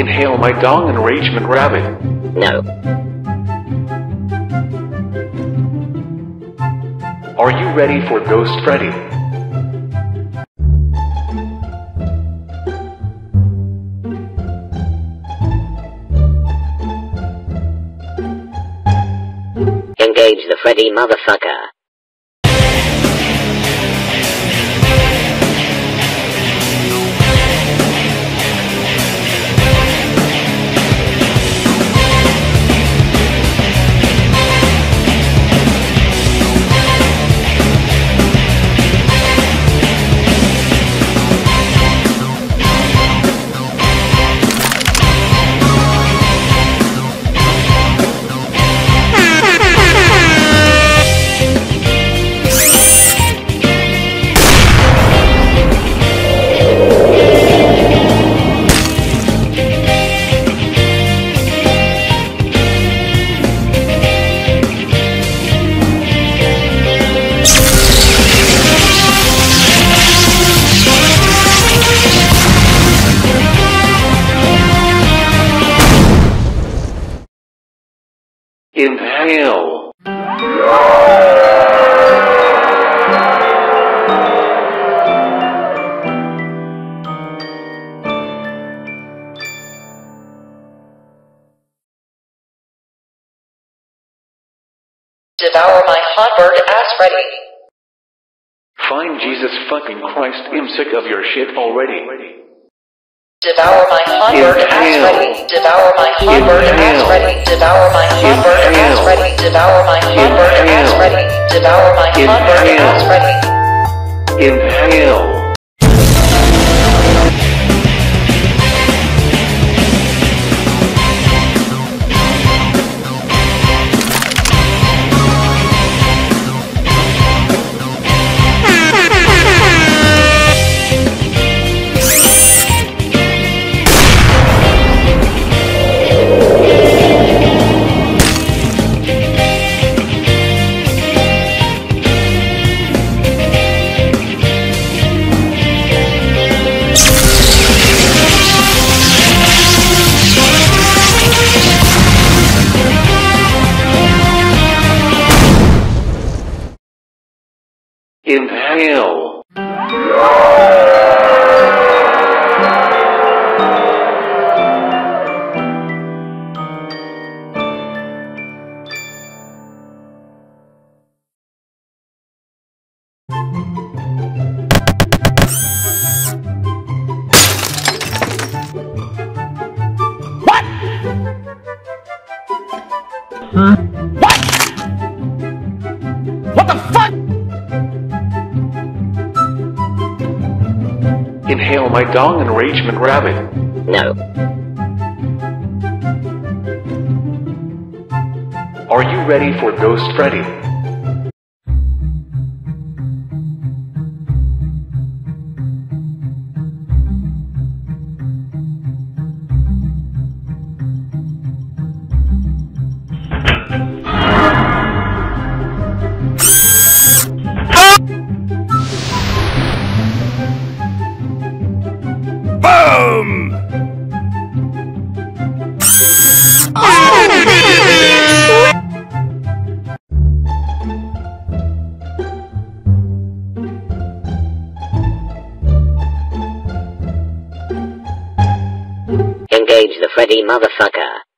Inhale my dong enragement rabbit. No. Are you ready for Ghost Freddy? Engage the Freddy motherfucker. Inhale. Devour my hot bird ass Freddy. Find Jesus fucking Christ imsick of your shit already. Devour my hot bird ass Freddy. Devour my hot bird ass Freddy. Devour my hot bird ass Freddy. Devour my hot bird ass Freddy. Devour my hot bird ass Freddy. Inhale. Inhale. What? What? What the fuck? Inhale my dong enragement rabbit. No. Are you ready for Ghost Freddy? Engage the Freddy motherfucker.